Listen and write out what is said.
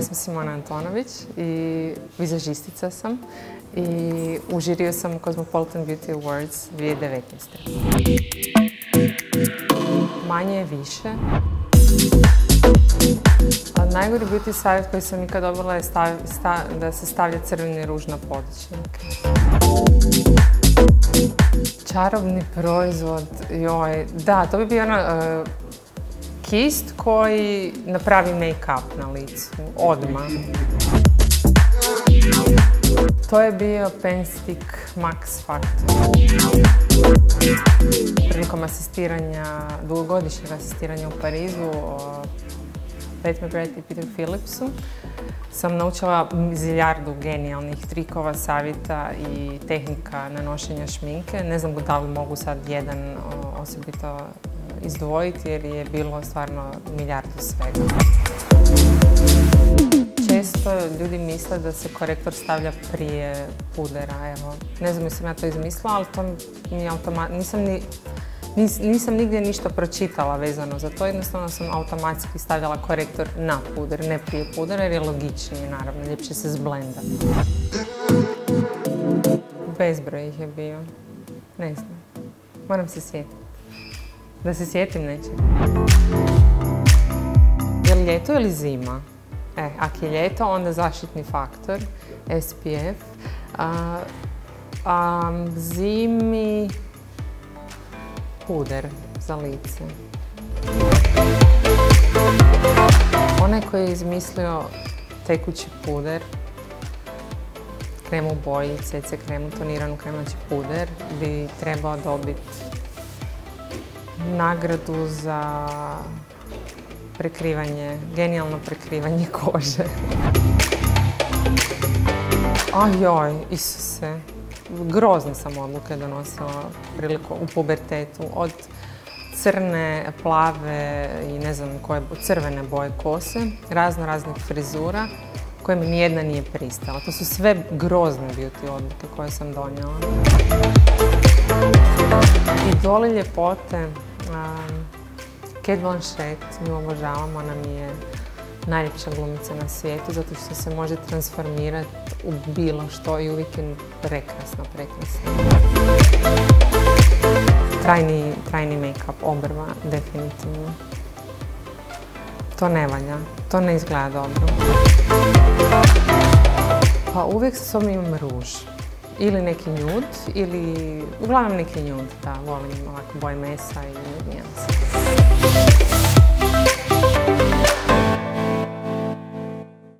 Ja sam Simona Antonović I vizažistica sam I u žiriju sam Cosmopolitan Beauty Awards 2019. Manje je više. Najgori beauty savjet koji sam nikad dobila je da se stavlja crveni ruž na podočnik. Čarobni proizvod, joj, da, to bi bio ona kist koji napravi make-up na licu, odmah. To je bio pen stick Max Factor. Prilikom asistiranja, dugogodišnjeg asistiranja u Parizu, McBride I Peter Phillipsu sam naučila ziljardu genijalnih trikova, savjeta I tehnika nanošenja šminke. Ne znam da li mogu sad jedan osobito izdvojiti jer je bilo stvarno milijardu svega. Često ljudi misle da se korektor stavlja prije pudera. Evo. Ne znam jesam ja to izmislila, ali to mi je nisam nigdje ništa pročitala vezano za to, jednostavno sam automatski stavljala korektor na puder, ne prije pudera jer je logičnije, naravno, ljepše se zblenda. Bezbroj ih je bio, ne znam, moram se sjetiti, da se sjetim nečega. Je li ljeto ili zima? Ako je ljeto, onda zaštitni faktor, SPF, zimi... puder za lice. Onaj koji je izmislio tekući puder, kremu boji, CC kremu, toniranu kremaći puder, bi trebao dobiti nagradu za prekrivanje, genijalno prekrivanje kože. Ajoj, Isuse. Grozne sam odluke donosila u pubertetu, od crne, plave I ne znam koje crvene boje kose, raznih frizura koje mi nijedna nije pristala. To su sve grozne beauty odluke koje sam donijela. Idoli ljepote, Cat Blanchette, nju obožavam, ona mi je najljepša glumica na svijetu, zato što se može transformirati u bilo što I uvijek je prekrasna. Trajni make-up, obrva, definitivno. To ne valja, to ne izgleda dobro. Pa uvijek sa sobom imam ruž. Ili neki nude, uglavnom neki nude, da, volim ovako boje mesa I